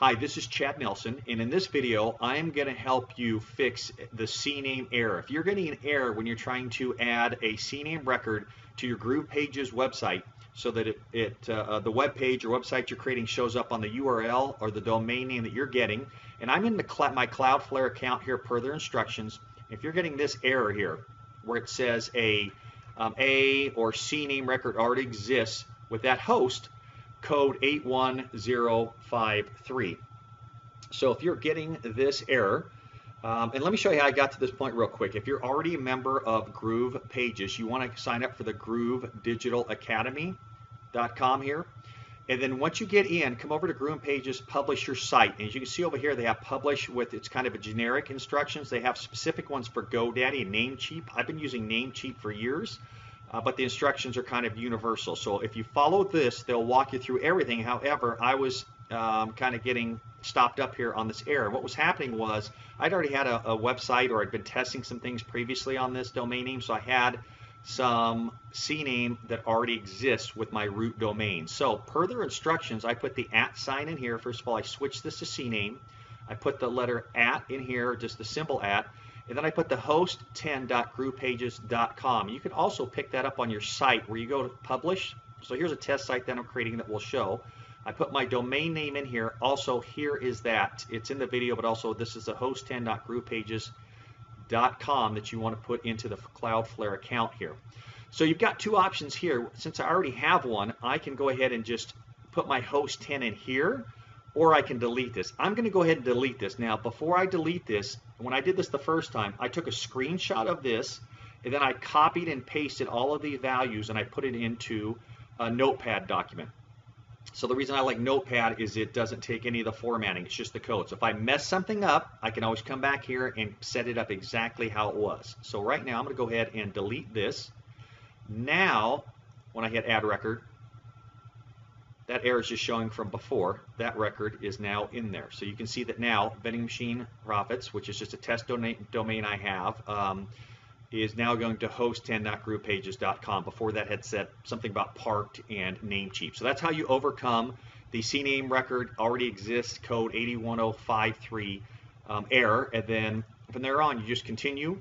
Hi, this is Chad Nelson, and in this video, I'm going to help you fix the CNAME error. If you're getting an error when you're trying to add a CNAME record to your GroovePages website so that the web page or website you're creating shows up on the URL or the domain name that you're getting, and I'm in my Cloudflare account here per their instructions. If you're getting this error here where it says a or CNAME record already exists with that host, code 81053. So if you're getting this error, and let me show you how I got to this point real quick. If you're already a member of GroovePages, you want to sign up for the GrooveDigitalAcademy.com here. And then once you get in, come over to GroovePages, publish your site. And as you can see over here, they have publish with, it's kind of a generic instructions. They have specific ones for GoDaddy and Namecheap. I've been using Namecheap for years. But the instructions are kind of universal. So if you follow this, they'll walk you through everything. However, I was kind of getting stopped up here on this error. What was happening was I'd already had a website, or I'd been testing some things previously on this domain name, so I had some CNAME that already exists with my root domain. So per their instructions, I put the @ sign in here. First of all, I switched this to CNAME. I put the letter @ in here, just the symbol @ and then I put the host10.groovepages.com. You can also pick that up on your site where you go to publish. So here's a test site that I'm creating that will show. I put my domain name in here. Also, here is that. It's in the video, but also this is the host10.groovepages.com that you want to put into the Cloudflare account here. So you've got two options here. Since I already have one, I can go ahead and just put my host10 in here, or I can delete this. I'm going to go ahead and delete this. Now, before I delete this, when I did this the first time, I took a screenshot of this, and then I copied and pasted all of the values, and I put it into a Notepad document. So the reason I like Notepad is it doesn't take any of the formatting. It's just the code. So if I mess something up, I can always come back here and set it up exactly how it was. So right now, I'm going to go ahead and delete this. Now, when I hit Add Record, that error is just showing from before. That record is now in there. So you can see that now vending machine profits, which is just a test domain I have, is now going to host10.groovepages.com. Before that had said something about parked and Namecheap. So that's how you overcome the CNAME record already exists code 81053 error. And then from there on, you just continue.